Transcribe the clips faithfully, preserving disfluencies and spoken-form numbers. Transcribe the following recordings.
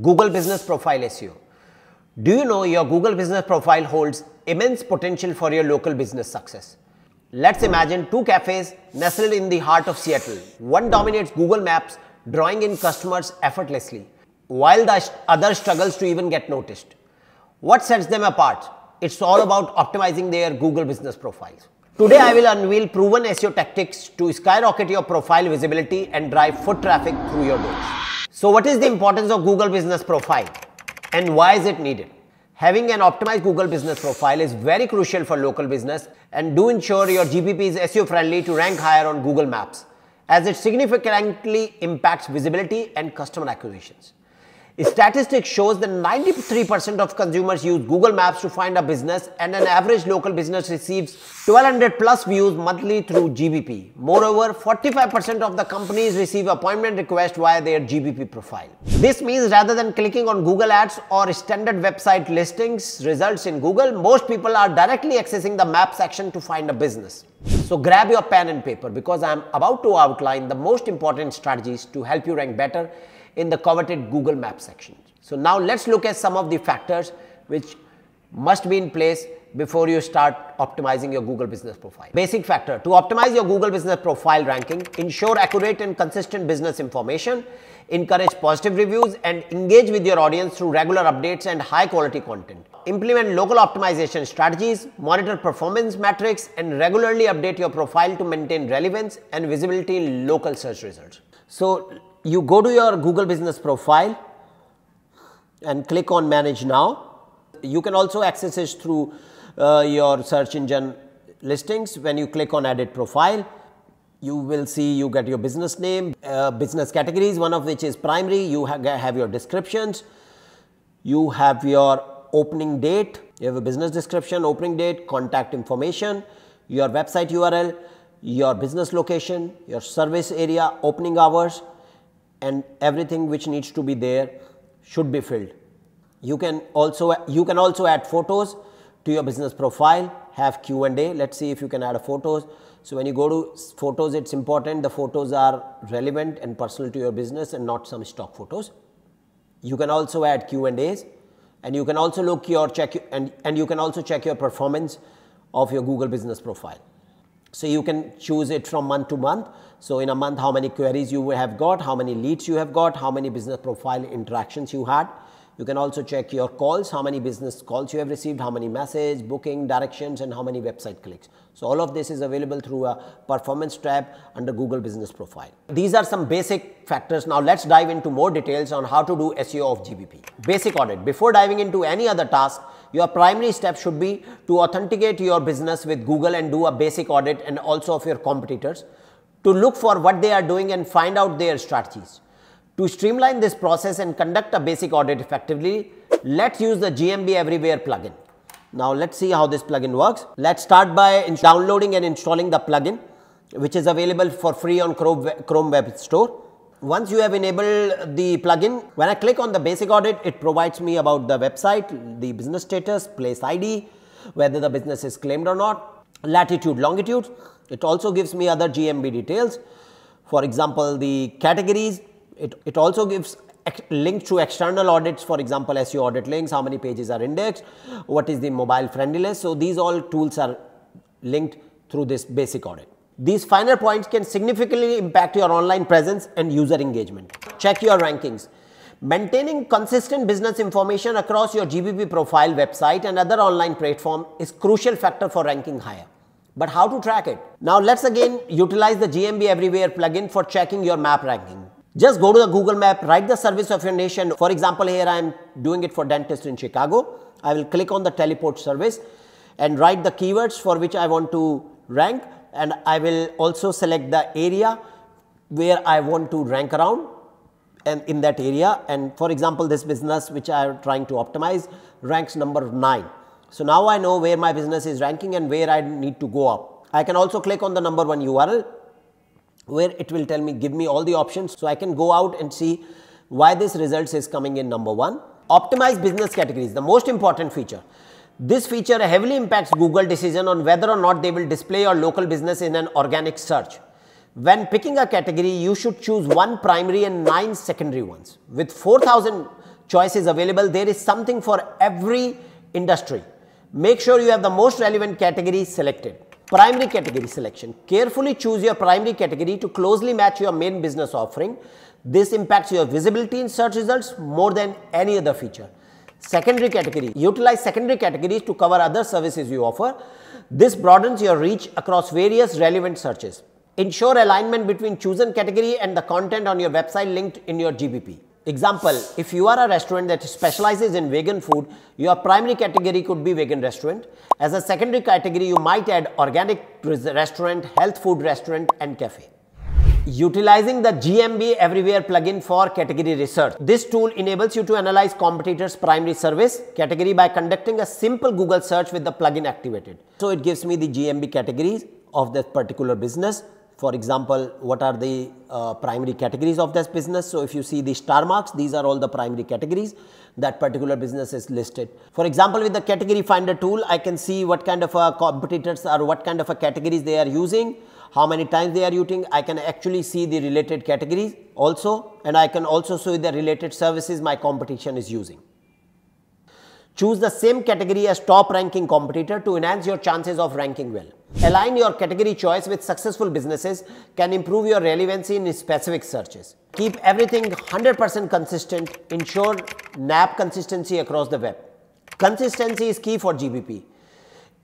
Google Business Profile S E O. Do you know your Google Business Profile holds immense potential for your local business success? Let's imagine two cafes nestled in the heart of Seattle. One dominates Google Maps, drawing in customers effortlessly, while the other struggles to even get noticed. What sets them apart? It's all about optimizing their Google Business Profiles. Today, I will unveil proven S E O tactics to skyrocket your profile visibility and drive foot traffic through your doors. So what is the importance of Google Business Profile and why is it needed? Having an optimized Google Business Profile is very crucial for local business, and do ensure your G B P is S E O friendly to rank higher on Google Maps, as it significantly impacts visibility and customer acquisitions. Statistics shows that ninety-three percent of consumers use Google Maps to find a business, and an average local business receives twelve hundred plus views monthly through G B P. Moreover, forty-five percent of the companies receive appointment requests via their G B P profile. This means rather than clicking on Google ads or standard website listings results in Google, most people are directly accessing the map section to find a business. So grab your pen and paper, because I am about to outline the most important strategies to help you rank better in the coveted Google Maps section. So now let's look at some of the factors which must be in place before you start optimizing your Google Business Profile. Basic factor: to optimize your Google Business Profile ranking, ensure accurate and consistent business information, encourage positive reviews, and engage with your audience through regular updates and high quality content. Implement local optimization strategies, monitor performance metrics, and regularly update your profile to maintain relevance and visibility in local search results. So you go to your Google Business Profile and click on Manage Now. You can also access it through uh, your search engine listings. When you click on Edit Profile, you will see you get your business name, uh, business categories, one of which is primary. You ha have your descriptions, you have your opening date, you have a business description, opening date, contact information, your website U R L, your business location, your service area, opening hours, and everything which needs to be there should be filled. You can also, you can also add photos to your business profile, have Q and A. Let's see if you can add a photos. So when you go to photos, it's important the photos are relevant and personal to your business and not some stock photos. You can also add Q and A's, and you can also look your check and, and you can also check your performance of your Google Business Profile. So you can choose it from month to month. So in a month, how many queries you have got, how many leads you have got, how many business profile interactions you had. You can also check your calls, how many business calls you have received, how many messages, booking, directions, and how many website clicks. So all of this is available through a performance tab under Google Business Profile. These are some basic factors. Now let's dive into more details on how to do S E O of G B P. Basic audit. Before diving into any other task, your primary step should be to authenticate your business with Google and do a basic audit, and also of your competitors, to look for what they are doing and find out their strategies. To streamline this process and conduct a basic audit effectively, let's use the G M B Everywhere plugin. Now let's see how this plugin works. Let's start by downloading and installing the plugin, which is available for free on Chrome Web Store. Once you have enabled the plugin, when I click on the basic audit, it provides me about the website, the business status, place I D, whether the business is claimed or not, latitude, longitude. It also gives me other G M B details, for example, the categories. It, it also gives links to external audits, for example, S E O audit links, how many pages are indexed, what is the mobile friendliness. So these all tools are linked through this basic audit. These finer points can significantly impact your online presence and user engagement. Check your rankings. Maintaining consistent business information across your G B P profile, website, and other online platform is a crucial factor for ranking higher. But how to track it? Now let's again utilize the G M B Everywhere plugin for checking your map ranking. Just go to the Google Map, write the service of your nation. For example, here I am doing it for dentist in Chicago. I will click on the teleport service and write the keywords for which I want to rank, and I will also select the area where I want to rank around and in that area. And for example, this business which I am trying to optimize ranks number nine. So now I know where my business is ranking and where I need to go up. I can also click on the number one U R L, where it will tell me, give me all the options, so I can go out and see why this results is coming in number one. Optimize business categories, the most important feature. This feature heavily impacts Google's decision on whether or not they will display your local business in an organic search. When picking a category, you should choose one primary and nine secondary ones. With four thousand choice is available. There is something for every industry. Make sure you have the most relevant category selected. Primary category selection. Carefully choose your primary category to closely match your main business offering. This impacts your visibility in search results more than any other feature. Secondary category. Utilize secondary categories to cover other services you offer. This broadens your reach across various relevant searches. Ensure alignment between chosen category and the content on your website linked in your G B P. Example, if you are a restaurant that specializes in vegan food, your primary category could be vegan restaurant. As a secondary category, you might add organic restaurant, health food restaurant and cafe. Utilizing the G M B Everywhere plugin for category research. This tool enables you to analyze competitors' primary service category by conducting a simple Google search with the plugin activated. So it gives me the G M B categories of that particular business. For example, what are the uh, primary categories of this business? So if you see the star marks, these are all the primary categories that particular business is listed. For example, with the category finder tool, I can see what kind of uh, competitors are, what kind of uh, categories they are using, how many times they are using. I can actually see the related categories also, and I can also see the related services my competition is using. Choose the same category as top ranking competitor to enhance your chances of ranking well. Align your category choice with successful businesses can improve your relevancy in specific searches. Keep everything one hundred percent consistent. Ensure N A B consistency across the web. Consistency is key for G B P.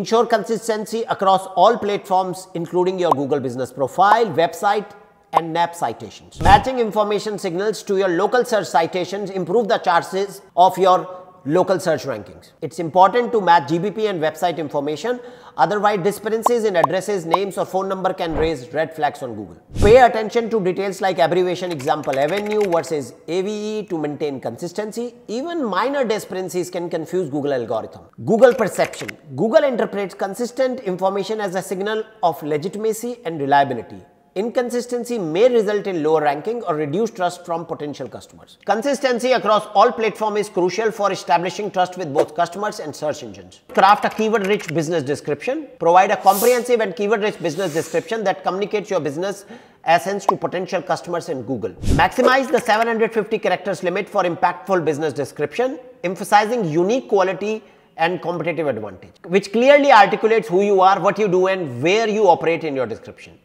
Ensure consistency across all platforms, including your Google Business Profile, website, and N A B citations. Matching information signals to your local search citations improve the chances of your local search rankings. It's important to match G B P and website information, otherwise discrepancies in addresses, names or phone number can raise red flags on Google. Pay attention to details like abbreviation, example avenue versus A V E to maintain consistency. Even minor discrepancies can confuse Google algorithm. Google perception. Google interprets consistent information as a signal of legitimacy and reliability. Inconsistency may result in lower ranking or reduced trust from potential customers. Consistency across all platforms is crucial for establishing trust with both customers and search engines. Craft a keyword-rich business description. Provide a comprehensive and keyword-rich business description that communicates your business essence to potential customers in Google. Maximize the seven hundred fifty characters limit for impactful business description, emphasizing unique quality and competitive advantage, which clearly articulates who you are, what you do, and where you operate in your description.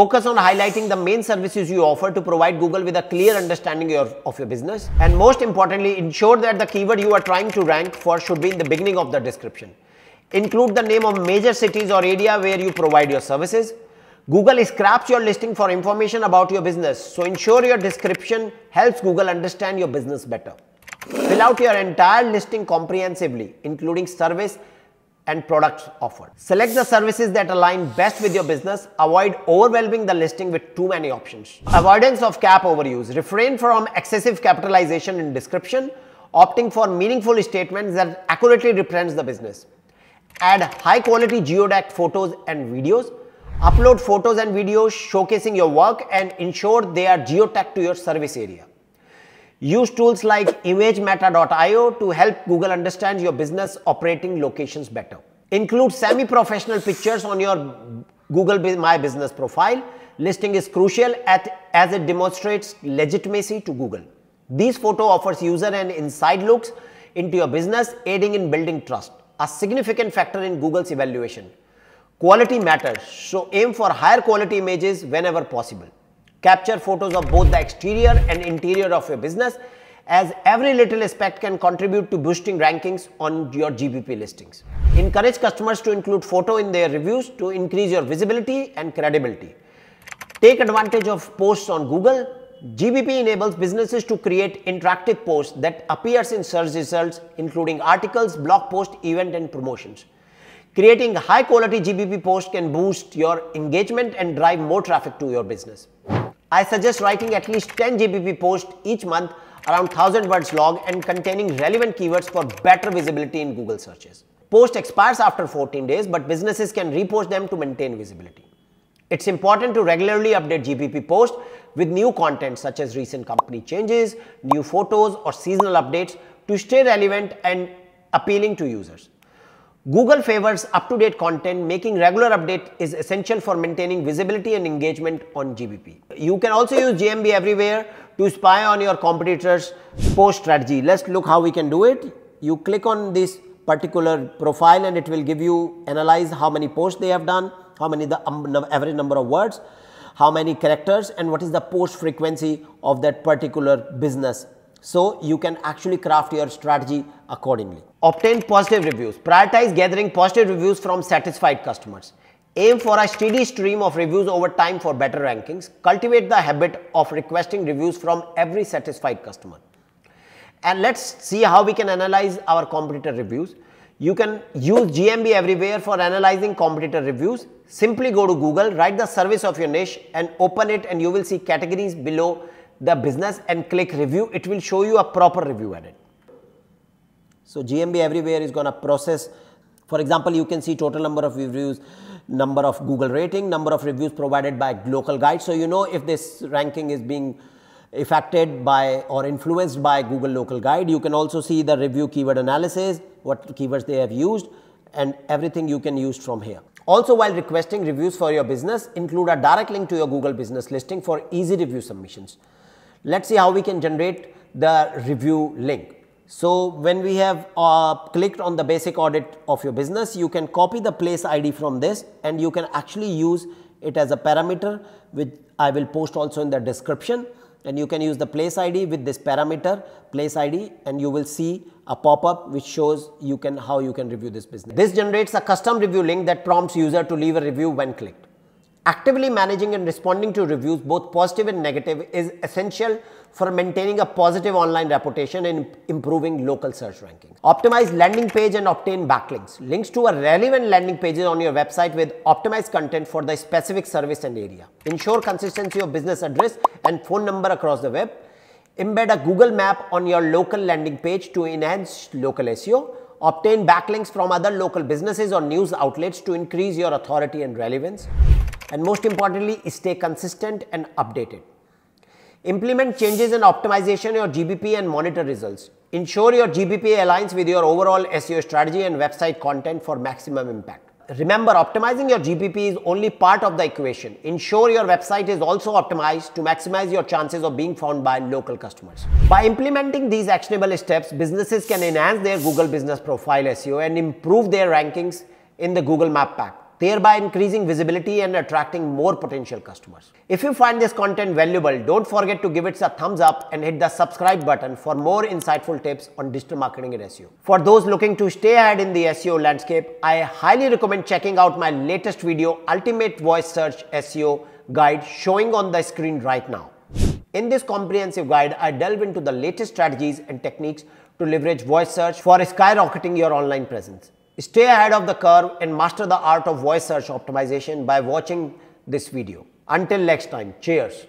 Focus on highlighting the main services you offer to provide Google with a clear understanding of your business. And most importantly, ensure that the keyword you are trying to rank for should be in the beginning of the description. Include the name of major cities or area where you provide your services. Google scraps your listing for information about your business, so ensure your description helps Google understand your business better. Fill out your entire listing comprehensively, including service and products offered. Select the services that align best with your business. Avoid overwhelming the listing with too many options. Avoidance of cap overuse. Refrain from excessive capitalization in description, opting for meaningful statements that accurately represents the business. Add high quality geotagged photos and videos. Upload photos and videos showcasing your work and ensure they are geotagged to your service area. Use tools like image meta dot i o to help Google understand your business operating locations better. Include semi-professional pictures on your Google My Business profile. Listing is crucial at, as it demonstrates legitimacy to Google. These photo offers user and inside looks into your business, aiding in building trust, a significant factor in Google's evaluation. Quality matters, so aim for higher quality images whenever possible. Capture photos of both the exterior and interior of your business, as every little aspect can contribute to boosting rankings on your G B P listings. Encourage customers to include photo in their reviews to increase your visibility and credibility. Take advantage of posts on Google. G B P enables businesses to create interactive posts that appears in search results, including articles, blog posts, event and promotions. Creating high quality G B P posts can boost your engagement and drive more traffic to your business. I suggest writing at least ten G B P posts each month, around one thousand words long and containing relevant keywords for better visibility in Google searches. Post expires after fourteen days, but businesses can repost them to maintain visibility. It's important to regularly update G B P posts with new content such as recent company changes, new photos or seasonal updates to stay relevant and appealing to users. Google favors up-to-date content. Making regular update is essential for maintaining visibility and engagement on G B P. You can also use G M B Everywhere to spy on your competitors' post strategy. Let's look how we can do it. You click on this particular profile and it will give you, analyze how many posts they have done, how many the um, average number of words, how many characters, and what is the post frequency of that particular business. So you can actually craft your strategy accordingly. Obtain positive reviews. Prioritize gathering positive reviews from satisfied customers. Aim for a steady stream of reviews over time for better rankings. Cultivate the habit of requesting reviews from every satisfied customer. And let's see how we can analyze our competitor reviews. You can use G M B Everywhere for analyzing competitor reviews. Simply go to Google, write the service of your niche and open it, and you will see categories below the business and click review. It will show you a proper review edit. So G M B Everywhere is going to process. For example, you can see total number of reviews, number of Google rating, number of reviews provided by local guides. So you know if this ranking is being affected by or influenced by Google local guide. You can also see the review keyword analysis, what keywords they have used, and everything you can use from here. Also, while requesting reviews for your business, include a direct link to your Google business listing for easy review submissions. Let's see how we can generate the review link. So when we have uh, clicked on the basic audit of your business, you can copy the place I D from this and you can actually use it as a parameter, which I will post also in the description. And you can use the place I D with this parameter place I D, and you will see a pop-up which shows you can how you can review this business. This generates a custom review link that prompts user to leave a review when clicked. Actively managing and responding to reviews, both positive and negative, is essential for maintaining a positive online reputation and improving local search rankings. Optimize landing page and obtain backlinks. Links to a relevant landing pages on your website with optimized content for the specific service and area. Ensure consistency of business address and phone number across the web. Embed a Google map on your local landing page to enhance local S E O. Obtain backlinks from other local businesses or news outlets to increase your authority and relevance. And most importantly, stay consistent and updated. Implement changes and optimization in your G B P and monitor results. Ensure your G B P aligns with your overall S E O strategy and website content for maximum impact. Remember, optimizing your G B P is only part of the equation. Ensure your website is also optimized to maximize your chances of being found by local customers. By implementing these actionable steps, businesses can enhance their Google Business Profile S E O and improve their rankings in the Google Map Pack, thereby increasing visibility and attracting more potential customers. If you find this content valuable, don't forget to give it a thumbs up and hit the subscribe button for more insightful tips on digital marketing and S E O. For those looking to stay ahead in the S E O landscape, I highly recommend checking out my latest video, Ultimate Voice Search S E O Guide, showing on the screen right now. In this comprehensive guide, I delve into the latest strategies and techniques to leverage voice search for skyrocketing your online presence. Stay ahead of the curve and master the art of voice search optimization by watching this video. Until next time, cheers.